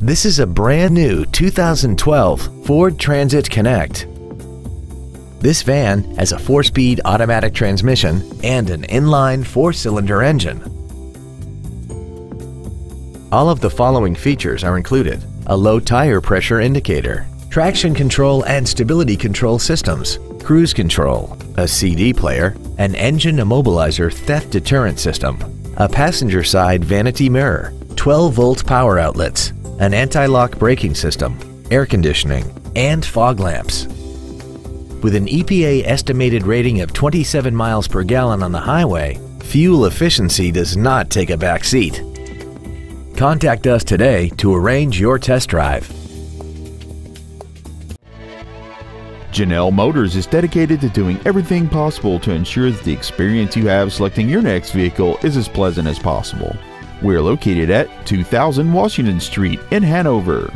This is a brand new 2012 Ford Transit Connect. This van has a 4-speed automatic transmission and an inline 4-cylinder engine. All of the following features are included: a low tire pressure indicator, traction control and stability control systems, cruise control, a CD player, an engine immobilizer theft deterrent system, a passenger side vanity mirror, 12-volt power outlets, an anti-lock braking system, air conditioning, and fog lamps. With an EPA estimated rating of 27 miles per gallon on the highway, fuel efficiency does not take a back seat. Contact us today to arrange your test drive. Jannell Motors is dedicated to doing everything possible to ensure that the experience you have selecting your next vehicle is as pleasant as possible. We're located at 2000 Washington Street in Hanover.